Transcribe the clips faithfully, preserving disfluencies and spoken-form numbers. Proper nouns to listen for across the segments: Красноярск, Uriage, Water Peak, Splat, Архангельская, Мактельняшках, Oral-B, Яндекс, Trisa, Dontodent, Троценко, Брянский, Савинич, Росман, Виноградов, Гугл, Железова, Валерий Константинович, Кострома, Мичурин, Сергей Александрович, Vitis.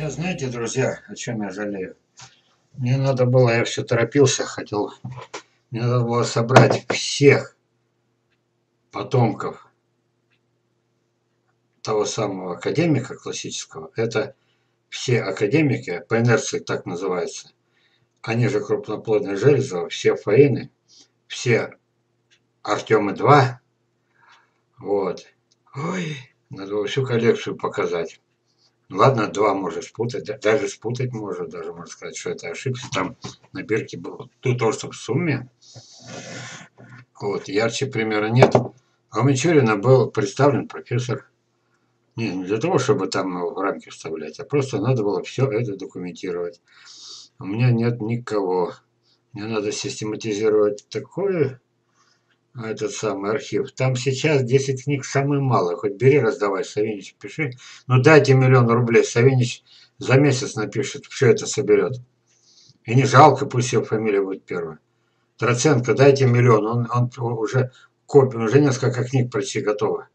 Сейчас знаете, друзья, о чем я жалею? Мне надо было, я все торопился, хотел, мне надо было собрать всех потомков того самого академика классического. Это все академики, по инерции так называется. Они же крупноплодные Железова, все Фаины, все Артемы-два. Вот. Ой, надо всю коллекцию показать. Ладно, два может спутать, даже спутать можно, даже можно сказать, что это ошибка. Там на бирке было ну, то, что в сумме. Вот, ярче примера нет. А у Мичурина был представлен профессор. Не, не для того, чтобы там его в рамки вставлять, а просто надо было все это документировать. У меня нет никого. Мне надо систематизировать такое, этот самый архив. Там сейчас десять книг самое малое. Хоть бери, раздавай, Савинич, пиши. Ну дайте миллион рублей, Савинич за месяц напишет, все это соберет. И не жалко, пусть его фамилия будет первая. Троценко, дайте миллион, он, он уже копил, уже несколько книг почти готово.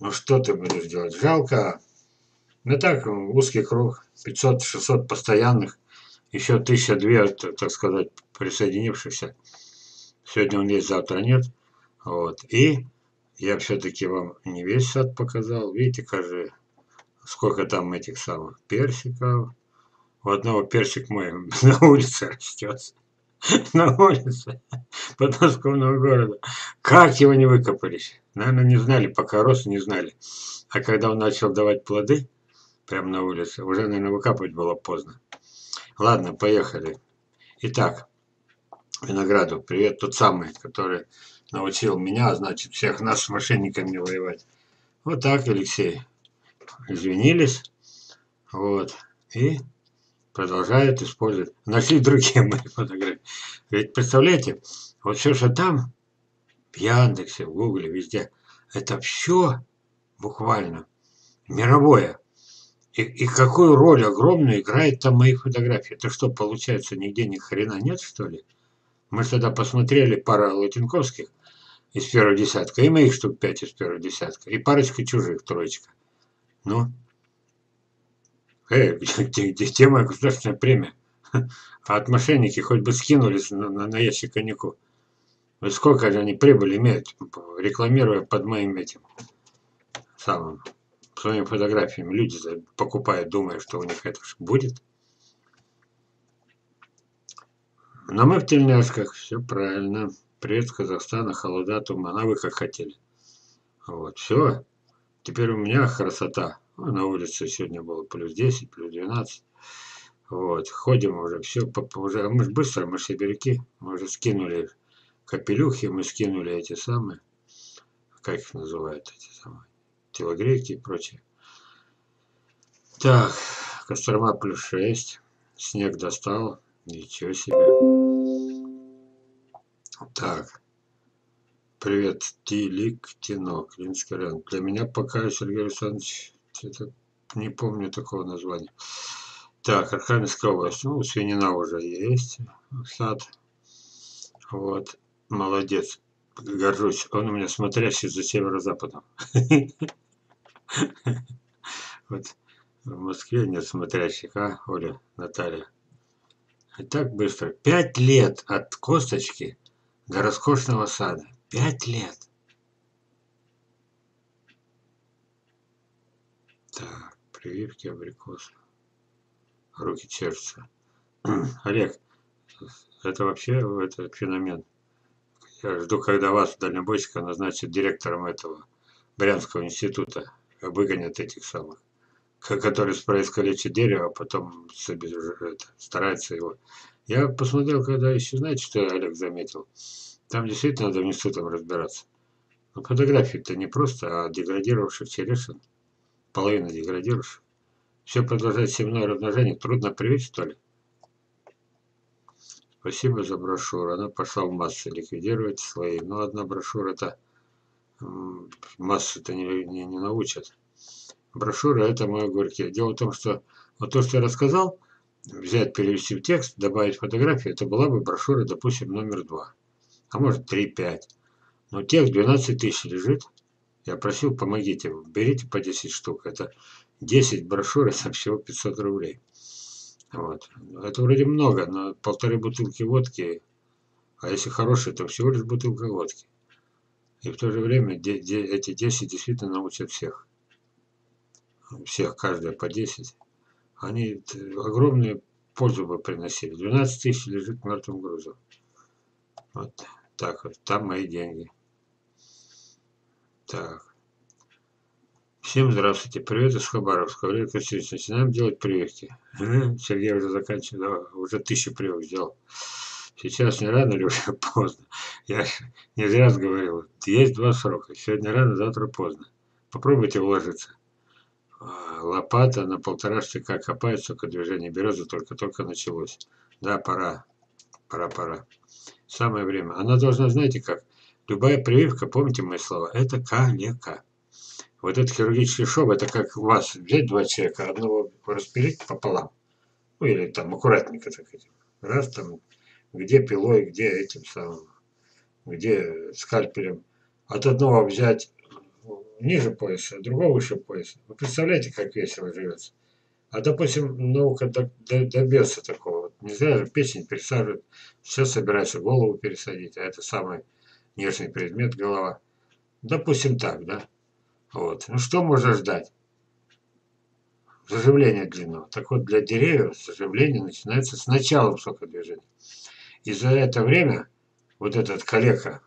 Ну что ты будешь делать? Жалко. Ну так, узкий круг, пятьсот-шестьсот постоянных, еще тысяча две, так сказать, присоединившихся. Сегодня он есть, завтра нет. Вот. И я все-таки вам не весь сад показал. Видите, каждый, сколько там этих самых персиков. У одного персик мой на улице растет. На улице подмосковного города. Как его не выкопались? Наверное, не знали, пока рос, не знали. А когда он начал давать плоды, прямо на улице, уже, наверное, выкапывать было поздно. Ладно, поехали. Итак. Виноградов, привет, тот самый, который научил меня, значит, всех нас с мошенниками воевать. Вот так, Алексей, извинились, вот, и продолжают использовать. Нашли другие мои фотографии. Ведь представляете, вот все, что там, в Яндексе, в Гугле, везде, это все буквально мировое. И, и какую роль огромную играет там мои фотографии. Это что, получается, нигде ни хрена нет, что ли? Мы тогда посмотрели пара латинковских из первого десятка, и моих штук пять из первого десятка, и парочка чужих, троечка. Ну, эй, где, где, где моя государственная премия? А от мошенники хоть бы скинулись на, на, на ящик коньяку. Вот сколько же они прибыли имеют, рекламируя под моим этим самым, своими фотографиями. Люди покупают, думая, что у них это будет. На Мактельняшках все правильно. Привет, Казахстана, холода, тумана, вы как хотели. Вот, все. Теперь у меня красота. На улице сегодня было плюс десять, плюс двенадцать. Вот, ходим уже, все. Уже, мы же быстро, мы же сибиряки. Мы уже скинули капелюхи, мы скинули эти самые, как их называют, эти самые, телогрейки и прочее. Так, Кострома плюс шесть. Снег достал. Ничего себе. Так. Привет, Тилик, Тинок, Линский район. Для меня пока, Сергей Александрович, это, не помню такого названия. Так, Архангельская область. Ну, свинина уже есть. Сад. Вот. Молодец. Горжусь. Он у меня смотрящий за северо-западом. Вот в Москве нет смотрящих, а, Оля, Наталья? И так быстро. Пять лет от косточки до роскошного сада. Пять лет. Так, прививки абрикоса. Руки черца. Олег, это вообще это феномен. Я жду, когда вас, дальнобойщика, назначат директором этого Брянского института. Выгонят этих самых, который проискалечит дерево, а потом это, старается его. Я посмотрел, когда еще, знаете, что Олег заметил? Там действительно надо внизу там разбираться. Но фотографии-то не просто, а деградировавших черешин. Половина деградировавших. Все продолжает семенное размножение. Трудно привить, что ли? Спасибо за брошюру. Она пошла в массы ликвидировать слои. Но одна брошюра-то массы-то не, не, не научат. Брошюра – это мои горькие. Дело в том, что вот то, что я рассказал, взять, перевести в текст, добавить фотографии, это была бы брошюра, допустим, номер два. А может, три-пять. Но текст двенадцать тысяч лежит. Я просил, помогите, берите по десять штук. Это десять брошюр и всего пятьсот рублей. Вот. Это вроде много, но полторы бутылки водки, а если хорошие, то всего лишь бутылка водки. И в то же время эти десять действительно научат всех. Всех, каждая по десять. Они огромную пользу бы приносили. двенадцать тысяч лежит мертвым грузом. Вот так вот. Там мои деньги. Так. Всем здравствуйте. Привет из Хабаровска. Валерий Константинович, начинаем делать прививки. Сергей уже заканчивал. Уже тысячу прививок сделал. Сейчас не рано или уже поздно? Я не зря говорил. Есть два срока. Сегодня рано, завтра поздно. Попробуйте вложиться. Лопата на полтора штыка копает, только движение березы только-только началось. Да, пора. Пора, пора. Самое время. Она должна, знаете как, любая прививка, помните мои слова, это калека. Вот этот хирургический шов, это как вас взять два человека, одного распилить пополам. Ну, или там аккуратненько так этим. Раз там, где пилой, где этим самым, где скальпелем. От одного взять ниже пояса, а другого выше пояса. Вы представляете, как весело живется? А, допустим, наука до, до, до беса такого. Вот не зря же печень пересаживают. Сейчас собираются голову пересадить, а это самый нежный предмет — голова. Допустим, так, да? Вот. Ну, что можно ждать? Заживление длинного. Так вот, для деревьев заживление начинается с начала сокодвижения. И за это время вот этот калека,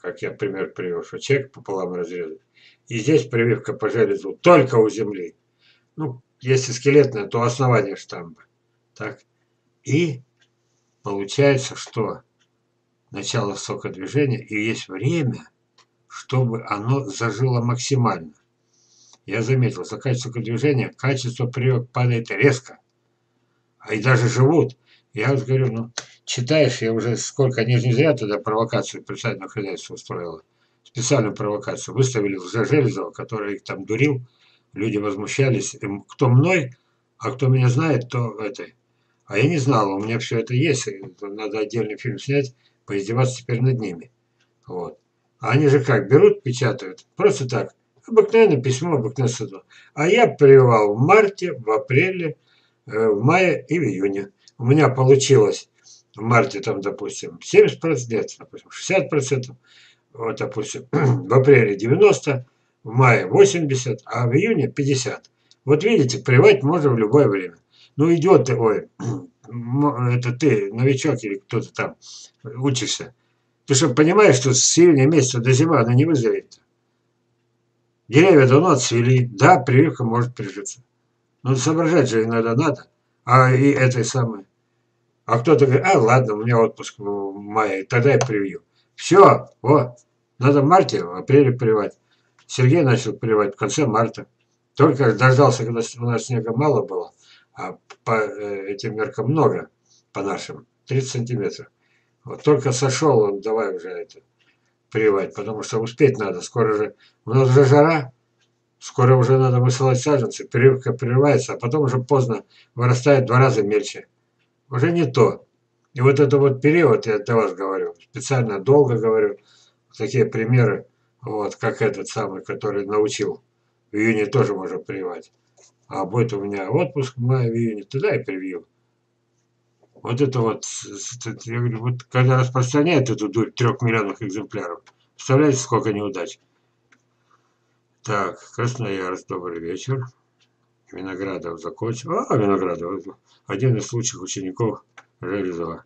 как я пример привел, что человек пополам разрезал. И здесь прививка по железу только у земли. Ну, если скелетная, то основание штамба. Так. И получается, что начало сокодвижения и есть время, чтобы оно зажило максимально. Я заметил, за качество сокодвижения качество прививок падает резко. А и даже живут. Я вот говорю, ну, читаешь, я уже сколько, они же не зря тогда провокацию представительного хозяйства устроила. Специальную провокацию выставили за Железова, который их там дурил. Люди возмущались. Кто мной, а кто меня знает, то этой. А я не знал, у меня все это есть. Надо отдельный фильм снять, поиздеваться теперь над ними. Вот. А они же как, берут, печатают. Просто так. Обыкновенное письмо, обыкновенное судно. А я прививал в марте, в апреле, в мае и в июне. У меня получилось в марте, там, допустим, семьдесят процентов, допустим, шестьдесят процентов. Вот, допустим, в апреле девяносто, в мае восемьдесят, а в июне пятьдесят. Вот видите, прививать можно в любое время. Ну, идет ты, ой, это ты, новичок или кто-то там, учишься. Ты что, понимаешь, что с июня месяца до зимы она не вызовет? Деревья давно отцвели, да, прививка может прижиться. Но соображать же иногда надо. А и этой самой. А кто-то говорит, а, ладно, у меня отпуск в мае, тогда я привью. Все, вот, надо в марте, в апреле прививать. Сергей начал прививать в конце марта. Только дождался, когда у нас снега мало было, а по этим меркам много, по нашим, тридцать сантиметров. Вот только сошел он, давай уже это прививать, потому что успеть надо. Скоро же, у нас уже жара, скоро уже надо высылать саженцы, прививка прививается, а потом уже поздно, вырастает в два раза мельче. Уже не то. И вот это вот период, я для вас говорю, специально долго говорю, такие примеры, вот, как этот самый, который научил. В июне тоже можно прививать. А будет у меня отпуск в мае, в июне, туда и привью. Вот это вот, я говорю, вот когда распространяет эту дурь трёхмиллионных экземпляров, представляете, сколько неудач. Так, Красноярск, добрый вечер. Виноградов закончил. А, Виноградов, один из лучших учеников Железова.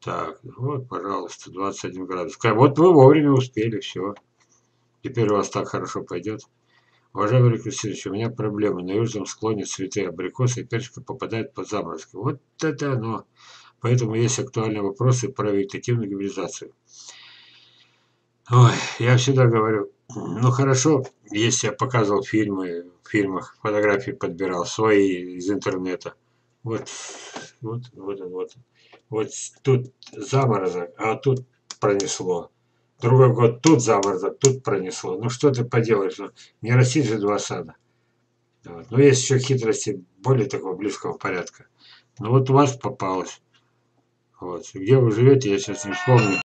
Так, вот, пожалуйста, двадцать один градус. Вот вы вовремя успели, все. Теперь у вас так хорошо пойдет. Уважаемый Валерий Константинович, у меня проблемы. На южном склоне цветы абрикоса и персика попадают под заморозки. Вот это оно. Поэтому есть актуальные вопросы про вегетативную гибридизацию. Ой, я всегда говорю, ну хорошо, если я показывал фильмы, в фильмах, фотографии подбирал, свои из интернета. Вот, вот, вот, вот. Вот тут заморозок, а тут пронесло. Другой год тут заморозок, тут пронесло. Ну что ты поделаешь? Ну, не растить же два сада. Вот. Но есть еще хитрости более такого близкого порядка. Ну вот у вас попалось. Вот. Где вы живете, я сейчас не вспомню.